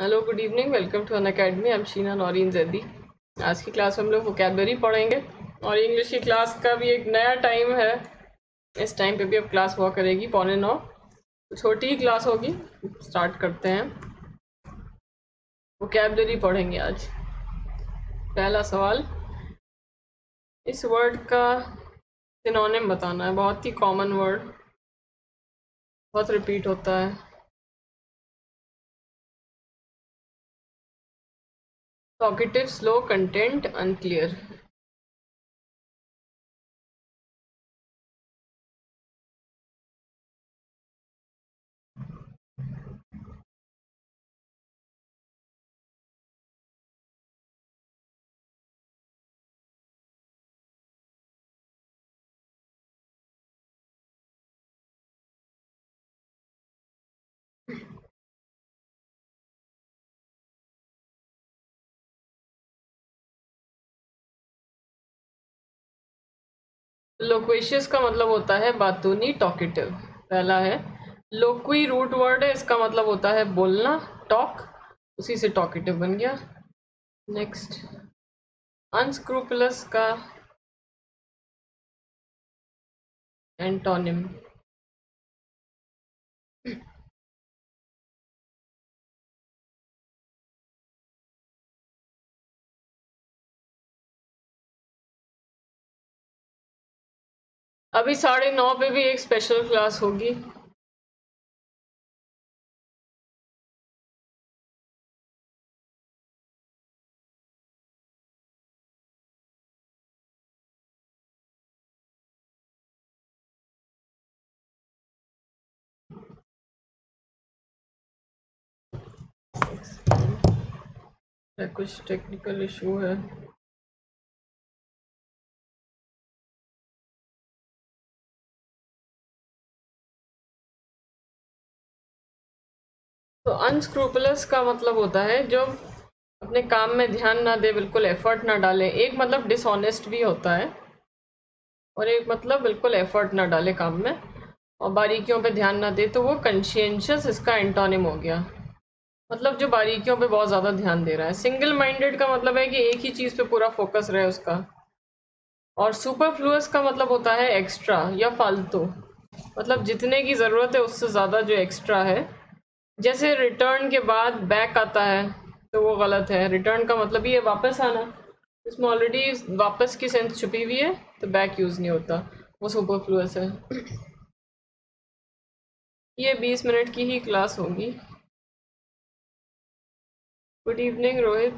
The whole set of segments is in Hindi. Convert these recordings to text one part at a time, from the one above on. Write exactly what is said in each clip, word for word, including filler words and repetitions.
Hello good evening, welcome to Unacademy. I am Sheena Naureen Zaidi. आज की क्लास में हम लोग वोकैबुलरी पढ़ेंगे और इंग्लिश की क्लास का भी एक नया टाइम है। इस टाइम पे भी अब क्लास हुआ करेगी पौने नौ, छोटी ही क्लास होगी। स्टार्ट करते हैं, वोकैबुलरी पढ़ेंगे आज। पहला सवाल, इस वर्ड का सिनोनिम बताना है। बहुत ही कॉमन वर्ड, बहुत रिपीट होता है, talkative, slow, content, unclear. Loquacious का मतलब होता है बातूनी, टॉकेटिव। पहला है लोक्वी, रूट वर्ड है, इसका मतलब होता है बोलना, टॉक, उसी से टॉकेटिव बन गया। नेक्स्ट, अनस्क्रूपुलस का एंटोनिम। अभी साढ़े नौ पे भी एक स्पेशल क्लास होगी। कुछ टेक्निकल इशू है। तो अनस्क्रूपुलस का मतलब होता है जो अपने काम में ध्यान ना दे, बिल्कुल एफर्ट ना डाले। एक मतलब डिसऑनेस्ट भी होता है और एक मतलब बिल्कुल एफर्ट ना डाले काम में और बारीकियों पे ध्यान ना दे, तो वो कंशियंशियस इसका एंटोनिम हो गया। मतलब जो बारीकियों पे बहुत ज़्यादा ध्यान दे रहा है। सिंगल माइंडेड का मतलब है कि एक ही चीज़ पे पूरा फोकस रहे उसका। और सुपरफ्लूअस का मतलब होता है एक्स्ट्रा या फालतू, मतलब जितने की ज़रूरत है उससे ज़्यादा जो एक्स्ट्रा है। जैसे रिटर्न के बाद बैक आता है तो वो गलत है। रिटर्न का मतलब ये वापस आना, इसमें ऑलरेडी वापस की सेंस छुपी हुई है तो बैक यूज़ नहीं होता, वो सुपरफ्लूअस है। ये बीस मिनट की ही क्लास होगी। Good evening Rohit.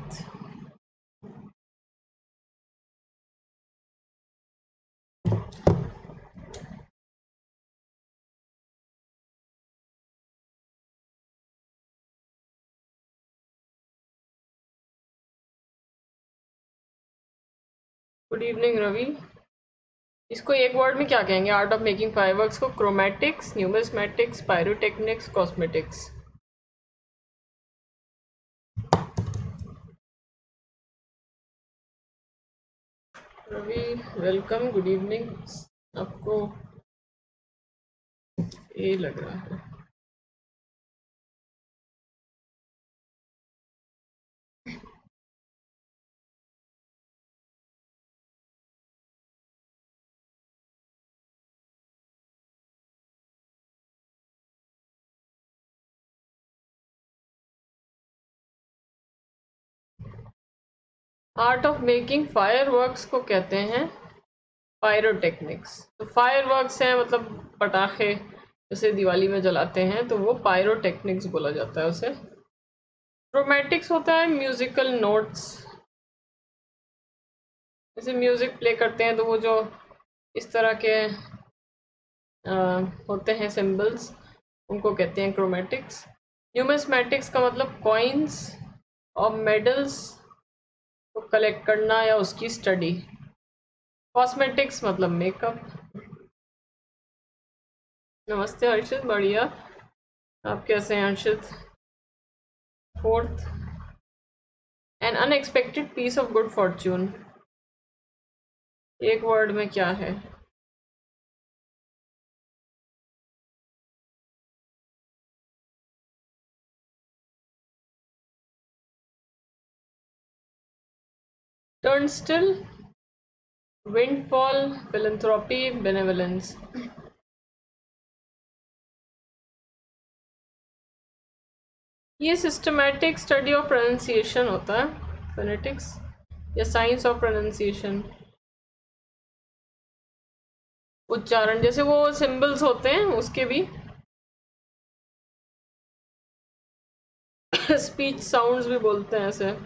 Good evening Ravi. इसको एक वर्ड में क्या कहेंगे? आर्ट ऑफ मेकिंग फायरवर्क्स को chromatics, numismatics, pyrotechnics, cosmetics. Ravi welcome, good evening. आपको ये लग रहा है आर्ट ऑफ मेकिंग फायरवर्क्स को कहते हैं पायरोटेक्निक्स। तो फायरवर्क्स हैं मतलब पटाखे, जैसे दिवाली में जलाते हैं, तो वो पायरोटेक्निक्स बोला जाता है उसे। क्रोमैटिक्स होता है म्यूजिकल नोट्स, जैसे म्यूजिक प्ले करते हैं तो वो जो इस तरह के आ, होते हैं सिंबल्स, उनको कहते हैं क्रोमैटिक्स। न्यूमिस्मैटिक्स का मतलब कॉइन्स और मेडल्स को कलेक्ट करना या उसकी स्टडी। कॉस्मेटिक्स मतलब मेकअप। नमस्ते हर्षित, बढ़िया, आप कैसे हैं Harshit? Fourth, an unexpected piece of good fortune, एक वर्ड में क्या है? Turnstile, Windfall, Philanthropy, Benevolence. ये सिस्टमैटिक स्टडी ऑफ प्रोनाउंसिएशन होता है, फोनेटिक्स या साइंस ऑफ प्रोनाउंसिएशन। उच्चारण, जैसे वो सिंबल्स होते हैं उसके भी स्पीच साउंड्स भी बोलते हैं ऐसे।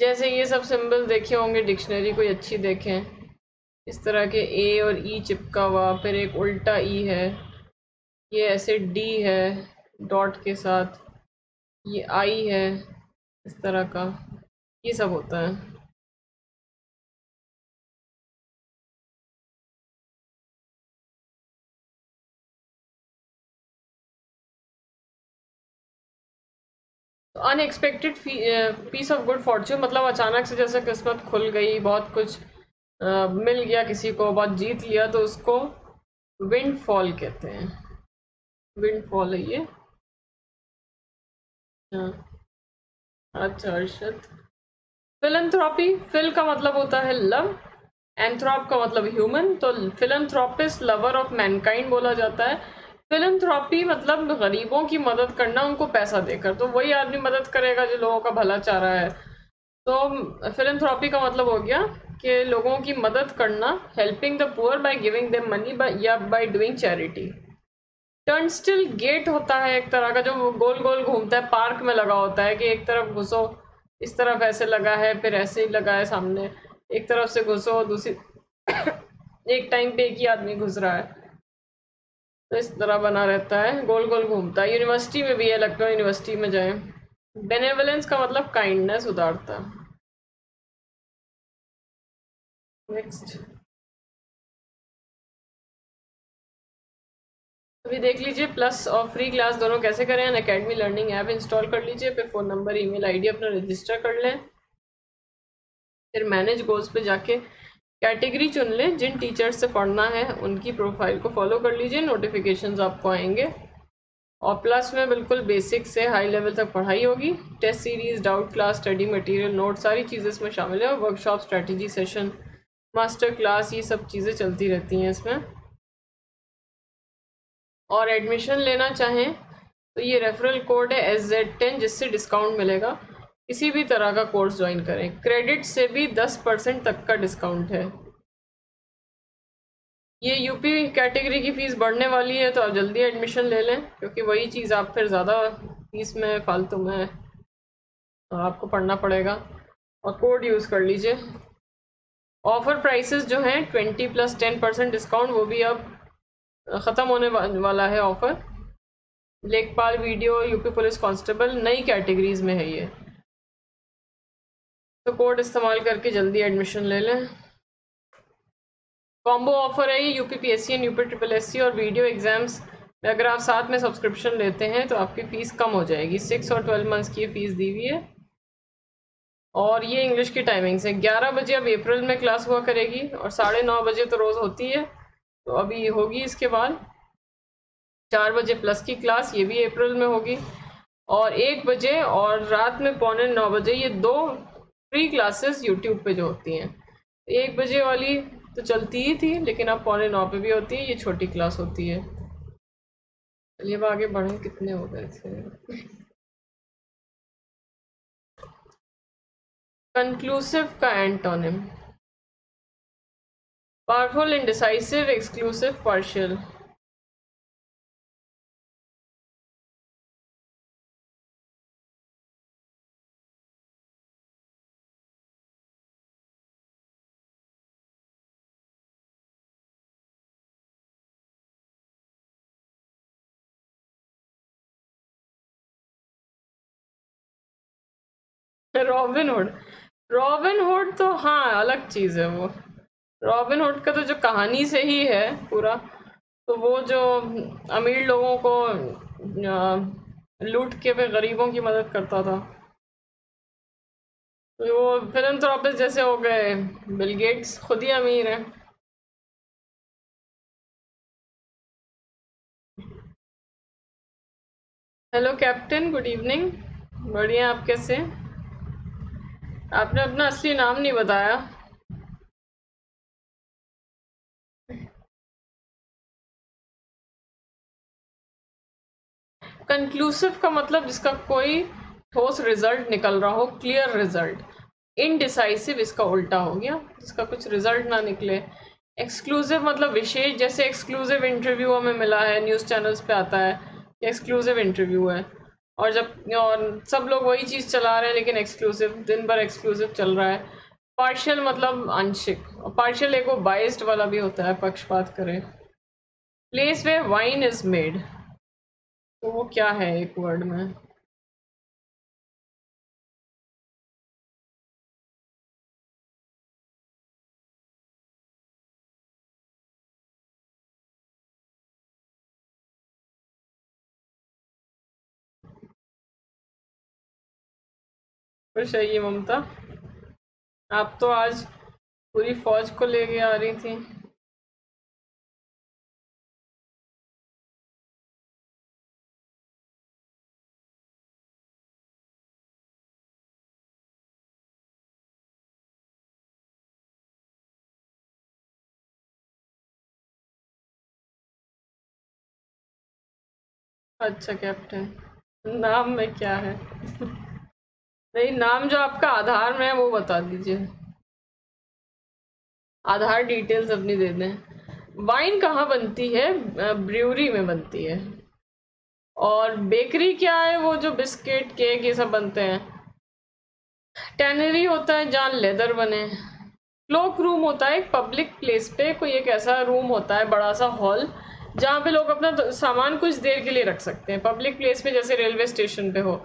जैसे ये सब सिंबल देखे होंगे डिक्शनरी कोई अच्छी देखें, इस तरह के ए और ई चिपका हुआ, फिर एक उल्टा ई है, ये ऐसे डी है डॉट के साथ, ये आई है, इस तरह का ये सब होता है। Unexpected piece of good fortune, मतलब अचानक से जैसे किस्मत खुल गई, बहुत कुछ uh, मिल गया किसी को, बहुत जीत लिया, तो उसको विंडफॉल कहते हैं। विंडफॉल है ये। अच्छा अर्शद। फिलंथ्रोपी, फिल का मतलब होता है लव, एंथ्रोप का मतलब ह्यूमन, तो फिलंथ्रोपिस्ट लवर ऑफ मैनकाइंड बोला जाता है। फिलंथ्रोपी मतलब गरीबों की मदद करना, उनको पैसा देकर, तो वही आदमी मदद करेगा जो लोगों का भला चाह रहा है। तो फिलंथ्रोपी का मतलब हो गया कि लोगों की मदद करना, helping the poor by giving them money या by doing charity. Turnstile gate होता है एक तरह का, जो गोल गोल घूमता है, पार्क में लगा होता है कि एक तरफ घुसो, इस तरफ ऐसे लगा है, फिर ऐसे ही लगा है सामने, एक तरफ से घुसो, दूसरी एक टाइम पे एक ही आदमी घुस रहा है, तो इस तरह बना रहता है, गोल गोल घूमता है। यूनिवर्सिटी में भी है, लखनऊ यूनिवर्सिटी में जाए। बेनेवलेंस का मतलब काइंडनेस, उदारता। नेक्स्ट अभी देख लीजिए, प्लस और फ्री क्लास दोनों कैसे करें। एकेडमी लर्निंग ऐप इंस्टॉल कर लीजिए, फिर फ़ोन नंबर, ईमेल आईडी अपना रजिस्टर कर लें, फिर मैनेज गोल्स पे जाके कैटेगरी चुन लें, जिन टीचर्स से पढ़ना है उनकी प्रोफाइल को फॉलो कर लीजिए, नोटिफिकेशंस आपको आएंगे। और प्लस में बिल्कुल बेसिक से हाई लेवल तक पढ़ाई होगी, test series, doubt class, study material, note, सारी चीज़ें इसमें शामिल है, और workshop, strategy session, master class, ये सब चीज़ें चलती रहती हैं इसमें। और एडमिशन लेना चाहें तो ये रेफरल कोड है एस जेड टेन, जिससे डिस्काउंट मिलेगा। किसी भी तरह का कोर्स ज्वाइन करें, क्रेडिट से भी दस परसेंट तक का डिस्काउंट है। ये यूपी कैटेगरी की फ़ीस बढ़ने वाली है, तो आप जल्दी एडमिशन ले लें, क्योंकि वही चीज़ आप फिर ज़्यादा फीस में फालतू में आपको पढ़ना पड़ेगा। और कोड यूज़ कर लीजिए। ऑफ़र प्राइसेस जो हैं twenty plus ten percent discount, वो भी अब ख़त्म होने वाला है ऑफ़र। लेखपाल, वीडियो, यूपी पुलिस कांस्टेबल, नई कैटेगरीज़ में है ये, तो कोड इस्तेमाल करके जल्दी एडमिशन ले लें। कॉम्बो ऑफर है ये, U P P S C and U P S S S C और वीडियो एग्जाम्स में अगर आप साथ में सब्सक्रिप्शन लेते हैं तो आपकी फ़ीस कम हो जाएगी। सिक्स और ट्वेल्व मंथ्स की फ़ीस दी हुई है। और ये इंग्लिश की टाइमिंग्स है, ग्यारह बजे अब अप्रैल में क्लास हुआ करेगी, और साढ़े नौ बजे तो रोज़ होती है, तो अभी होगी इसके बाद चार बजे प्लस की क्लास, ये भी अप्रैल में होगी, और एक बजे और रात में पौने नौ बजे ये दो फ्री क्लासेस यूट्यूब पे जो होती हैं। एक बजे वाली तो चलती ही थी, लेकिन अब पौने नौ पे भी होती है, ये छोटी क्लास होती है। चलिए अब आगे बढ़ें, कितने हो गए थे। कंक्लूसिव का antonym powerful, indecisive, exclusive, partial. Robin Hood, Robin Hood तो हाँ अलग चीज़ है वो। रॉबिनहुड का तो जो कहानी से ही है पूरा, तो वो जो अमीर लोगों को लूट के फिर गरीबों की मदद करता था, तो वो फिलंथ्रोपिस्ट जैसे हो गए। बिल गेट्स खुद ही अमीर है। हेलो कैप्टन, गुड इवनिंग, बढ़िया, आप कैसे? आपने अपना असली नाम नहीं बताया। कंक्लूसिव का मतलब जिसका कोई ठोस रिजल्ट निकल रहा हो, क्लियर रिजल्ट। इनडिसाइसिव इसका उल्टा हो गया, जिसका कुछ रिजल्ट ना निकले। एक्सक्लूसिव मतलब विशेष, जैसे एक्सक्लूसिव इंटरव्यू हमें मिला है, न्यूज़ चैनल्स पे आता है एक्सक्लूसिव इंटरव्यू है, और जब और सब लोग वही चीज़ चला रहे हैं लेकिन एक्सक्लूसिव, दिन भर एक्सक्लूसिव चल रहा है। पार्शियल मतलब आंशिक, पार्शियल एक वो बाइस्ड वाला भी होता है, पक्षपात करें। Place where wine is made, तो वो क्या है एक वर्ड में? खुश है ये ममता, आप तो आज पूरी फौज को लेके आ रही थी। अच्छा कैप्टन, नाम में क्या है? नहीं, नाम जो आपका आधार में है वो बता दीजिए, आधार डिटेल्स अपनी दे दें। वाइन कहाँ बनती है? ब्रूवरी में बनती है। और बेकरी क्या है? वो जो बिस्किट, केक ये सब बनते हैं। टैनरी होता है जहाँ लेदर बने। क्लोक रूम होता है एक पब्लिक प्लेस पे कोई एक ऐसा रूम होता है, बड़ा सा हॉल, जहाँ पे लोग अपना सामान कुछ देर के लिए रख सकते हैं। पब्लिक प्लेस में जैसे रेलवे स्टेशन पे हो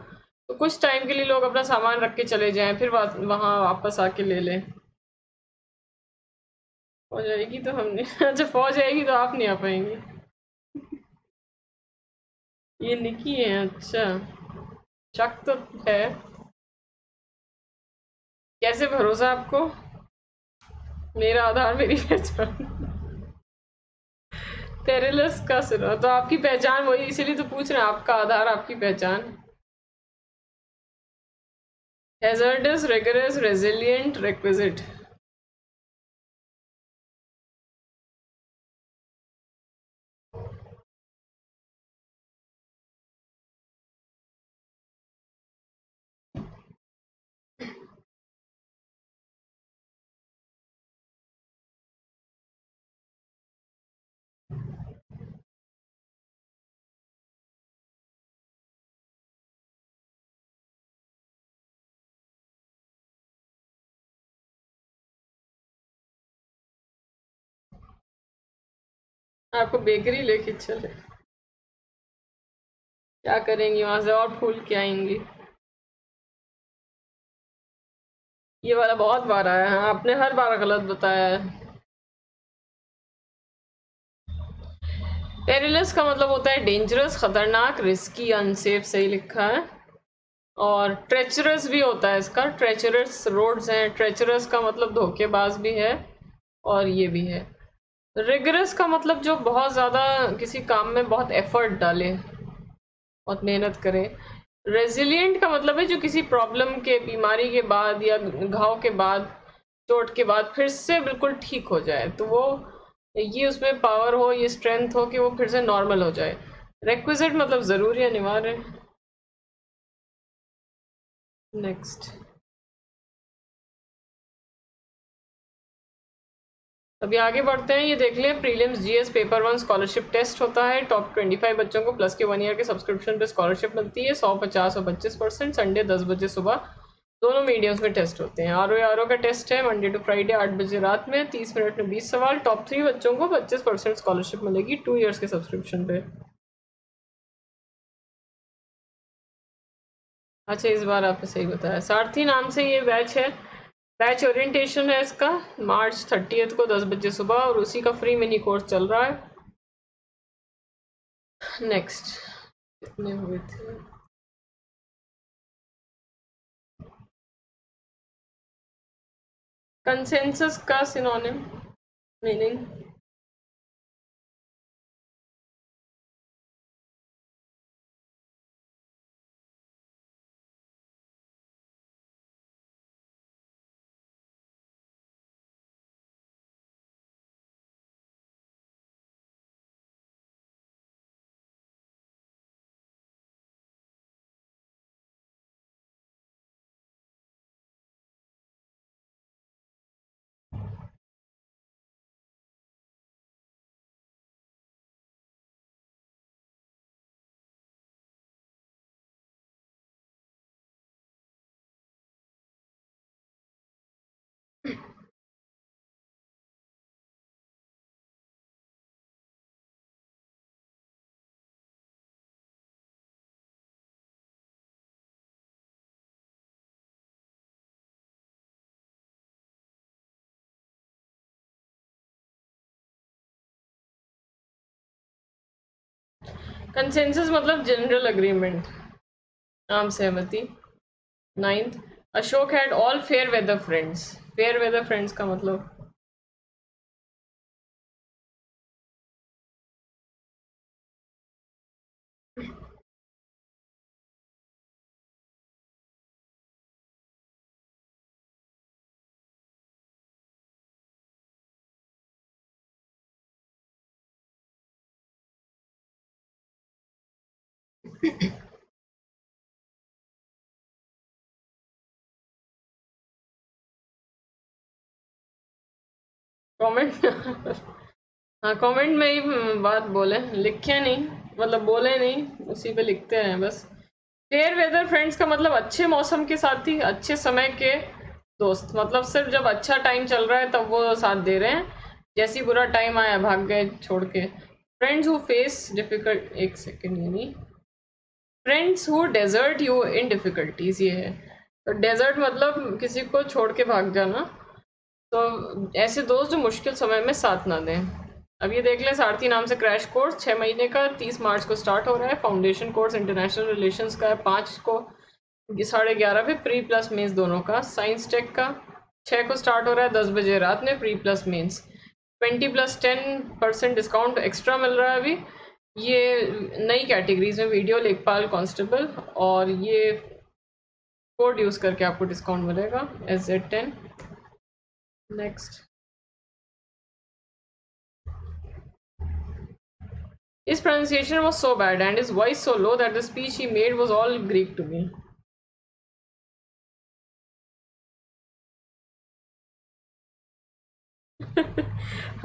तो कुछ टाइम के लिए लोग अपना सामान रख के चले जाएं, फिर वहाँ वापस आके ले लें। फौज आएगी तो हमने अच्छा फौज आएगी तो आप नहीं आ पाएंगे। ये निकी है, अच्छा शक तो है। कैसे भरोसा आपको? मेरा आधार मेरी पहचान। पेरिलस का सिरा, तो आपकी पहचान वही, इसीलिए तो पूछ रहे हैं आपका आधार आपकी पहचान। Hazardous, rigorous, resilient, requisite। आपको बेकरी लेके चले, क्या करेंगी वहां से? और फूल के आएंगी। ये वाला बहुत बार आया है, आपने हर बार गलत बताया है। पेरिलस का मतलब होता है डेंजरस, खतरनाक, रिस्की, अनसेफ सही लिखा है। और ट्रेचरस भी होता है इसका, ट्रेचरस रोड्स हैं। ट्रेचरस का मतलब धोखेबाज भी है और ये भी है। रिगरस का मतलब जो बहुत ज़्यादा किसी काम में बहुत एफर्ट डाले, बहुत मेहनत करे। रेजिलिएंट का मतलब है जो किसी प्रॉब्लम के, बीमारी के बाद या घाव के बाद, चोट के बाद फिर से बिल्कुल ठीक हो जाए, तो वो ये उसमें पावर हो, ये स्ट्रेंथ हो कि वो फिर से नॉर्मल हो जाए। रिक्विजिट मतलब ज़रूरी, अनिवार्य। नेक्स्ट, अभी आगे बढ़ते हैं। ये देख लें, prelims GS paper one scholarship test होता है। टॉप पच्चीस बच्चों को प्लस के वन ईयर के सब्सक्रिप्शन पे स्कॉलरशिप मिलती है, सौ पचास और पच्चीस परसेंट। संडे दस बजे सुबह दोनों मीडियम्स में टेस्ट होते हैं। आर ओ आर ओ का टेस्ट है मंडे टू फ्राइडे आठ बजे रात में, तीस मिनट में बीस सवाल। टॉप थ्री बच्चों को पच्चीस परसेंट स्कॉलरशिप मिलेगी टू ईयर्स के सब्सक्रिप्शन पे। अच्छा, इस बार आपने सही बताया। सारथी नाम से ये बैच है, बैच ओरिएंटेशन है इसका, मार्च थर्टीएथ को दस बजे सुबह, और उसी का फ्री मिनी कोर्स चल रहा है। नेक्स्ट, कितने हुए थे? कंसेंसस का सिनोनिम मीनिंग, कंसेंसस मतलब जनरल अग्रीमेंट, आम सहमति। Ninth, Ashok had all fair weather friends. Fair weather friends का मतलब कमेंट हाँ कमेंट में ही बात बोले, लिखे नहीं मतलब बोले नहीं, उसी पे लिखते हैं बस। फेयर वेदर फ्रेंड्स का मतलब अच्छे मौसम के साथी, अच्छे समय के दोस्त, मतलब सिर्फ जब अच्छा टाइम चल रहा है तब वो साथ दे रहे हैं, जैसी बुरा टाइम आया भाग गए छोड़ के। फ्रेंड्स हु फेस डिफिकल्ट, एक सेकेंड यानी friends who desert you in difficulties, ये है। तो डेजर्ट मतलब किसी को छोड़ के भाग जाना, तो ऐसे दोस्त जो मुश्किल समय में साथ ना दें। अब ये देख लें, सारथी नाम से क्रैश कोर्स छः महीने का तीस मार्च को स्टार्ट हो रहा है। फाउंडेशन कोर्स इंटरनेशनल रिलेशंस का है पाँच को साढ़े ग्यारह पे, प्री प्लस मेंस दोनों का। साइंस टेक का छः को स्टार्ट हो रहा है दस बजे रात में, pre plus mains. Twenty plus ten percent discount extra मिल रहा है अभी। ये नई कैटेगरीज में वीडियो, लेखपाल, कांस्टेबल और ये कोड यूज़ करके आपको डिस्काउंट मिलेगा S Z ten. Next, his pronunciation was so bad and his voice so low that the speech he made was all Greek to me.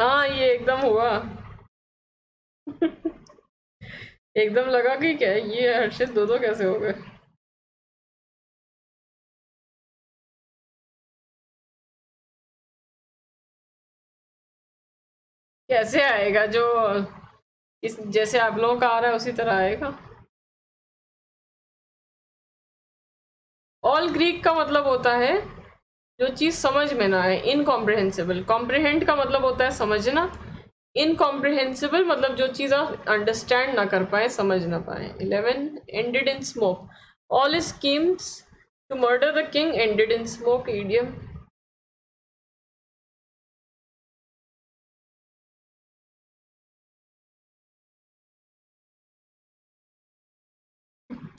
हाँ ये एकदम हुआ एकदम लगा कि क्या ये हर्षित दो दो कैसे हो गए। कैसे आएगा जो इस जैसे आप लोगों का आ रहा है उसी तरह आएगा। ऑल ग्रीक का मतलब होता है जो चीज समझ में ना आए, इनकॉम्प्रिहेंसिबल। कॉम्प्रिहेंड का मतलब होता है समझना, इनकॉम्प्रिहेंसिबल मतलब जो चीज आप अंडरस्टैंड ना कर पाए, समझ ना पाए। Eleven, ended in smoke, all schemes to murder the king ended in smoke, idiom.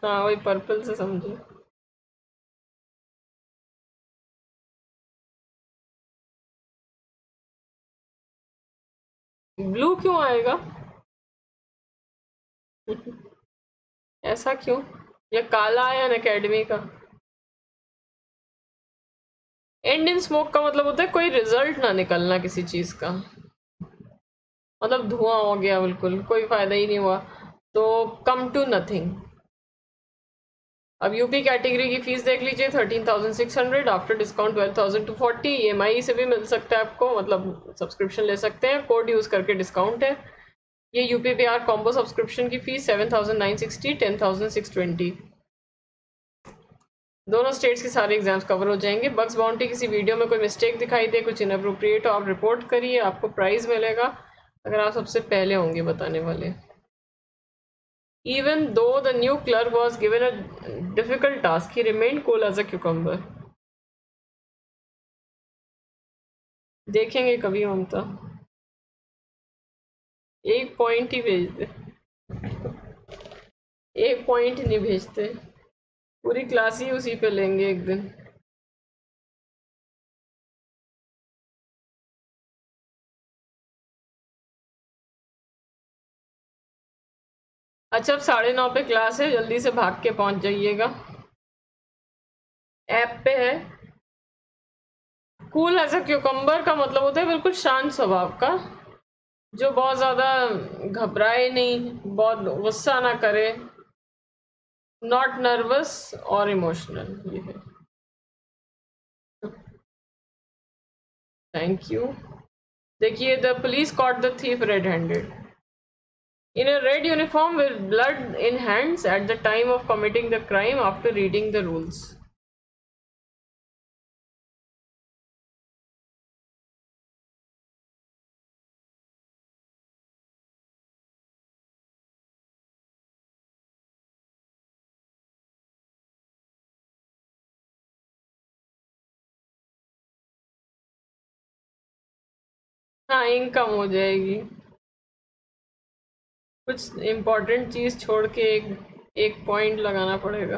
हाँ वही पर्पल से समझे। ब्लू क्यों आएगा ऐसा क्यों? या काला आया ना अकेडमी का। एंड इन स्मोक का मतलब होता है कोई रिजल्ट ना निकलना किसी चीज का, मतलब धुआं हो गया बिल्कुल, कोई फायदा ही नहीं हुआ, तो कम टू नथिंग। अब यूपी कैटेगरी की फीस देख लीजिए thirteen thousand six hundred, after discount twelve thousand two forty. E M I से भी मिल सकता है आपको, मतलब सब्सक्रिप्शन ले सकते हैं, कोड यूज़ करके डिस्काउंट है। ये यूपी बिहार कॉम्बो सब्सक्रिप्शन की fees seven thousand nine sixty, ten thousand six twenty. दोनों स्टेट्स के सारे एग्जाम्स कवर हो जाएंगे। बग्स बाउंड्री, किसी वीडियो में कोई मिस्टेक दिखाई दे, कुछ इनअप्रोप्रिएट हो, आप रिपोर्ट करिए, आपको प्राइज़ मिलेगा अगर आप सबसे पहले होंगे बताने वाले। Even though the new clerk was given a difficult task, he remained cool as a cucumber. देखेंगे कभी ममता, एक पॉइंट ही भेजते, एक पॉइंट नहीं भेजते, पूरी क्लास ही उसी पे लेंगे एक दिन। अच्छा अब साढ़े नौ पे क्लास है, जल्दी से भाग के पहुंच जाइएगा। ऐप पे है। कूल एज अ क्यूकम्बर का मतलब होता है बिल्कुल शांत स्वभाव का, जो बहुत ज़्यादा घबराए नहीं, बहुत गुस्सा ना करे, नॉट नर्वस और इमोशनल, ये है। Thank you. देखिए, the police caught the thief red handed in a red uniform with blood in hands at the time of committing the crime after reading the rules. हाँ इनकम हो जाएगी। कुछ इम्पोर्टेंट चीज़ छोड़ के एक एक पॉइंट लगाना पड़ेगा।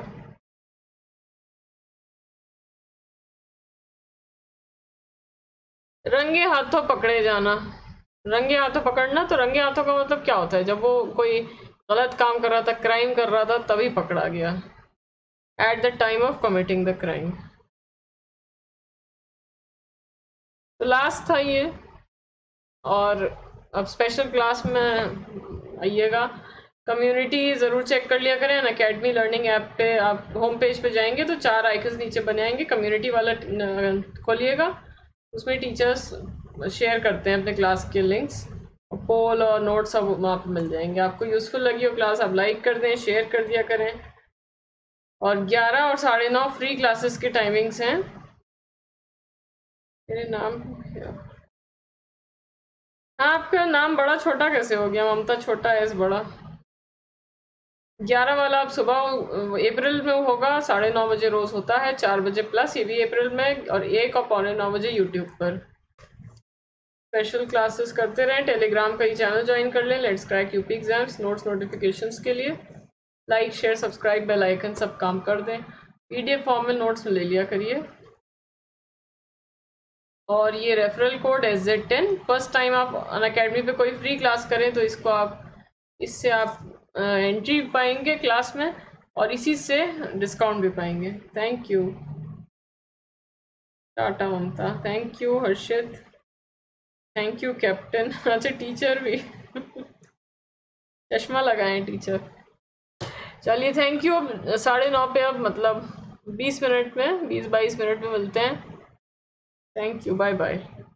रंगे हाथों पकड़े जाना, रंगे हाथों पकड़ना, तो रंगे हाथों का मतलब क्या होता है? जब वो कोई गलत काम कर रहा था, क्राइम कर रहा था, तभी पकड़ा गया at the time of committing the crime. तो लास्ट था ये। और अब स्पेशल क्लास में आइएगा, कम्युनिटी ज़रूर चेक कर लिया करें ना। अकेडमी लर्निंग ऐप पे आप होम पेज पे जाएंगे तो चार आइकन्स नीचे बने आएंगे, कम्युनिटी वाला खोलिएगा, उसमें टीचर्स शेयर करते हैं अपने क्लास के लिंक्स, पोल और नोट्स सब वहाँ पर मिल जाएंगे। आपको यूज़फुल लगी हो क्लास आप लाइक कर दें, शेयर कर दिया करें। और ग्यारह और साढ़े नौ फ्री क्लासेस की टाइमिंग्स हैं। मेरे नाम हाँ आपका नाम बड़ा छोटा कैसे हो गया? ममता छोटा है, इस बड़ा। ग्यारह वाला आप सुबह अप्रैल में होगा, साढ़े नौ बजे रोज़ होता है, चार बजे प्लस, ये भी अप्रैल में, और एक और पौने नौ बजे यूट्यूब पर। स्पेशल क्लासेस करते रहें, टेलीग्राम का ही चैनल ज्वाइन कर लें, let's crack UP exams. Notes notifications के लिए like share subscribe bell icon सब काम कर दें। पीडीएफ फॉर्म में नोट्स ले लिया करिए। और ये referral code S Z ten, first time आप अन अकेडमी पर कोई फ्री क्लास करें तो इसको आप, इससे आप एंट्री पाएंगे क्लास में और इसी से डिस्काउंट भी पाएंगे। Thank you. Tata Mamta, thank you Harshit, thank you captain. अच्छा टीचर भी चश्मा लगाएं टीचर। चलिए थैंक यू। अब साढ़े नौ पे, अब मतलब बीस मिनट में, बीस बाईस मिनट में मिलते हैं। Thank you, bye bye.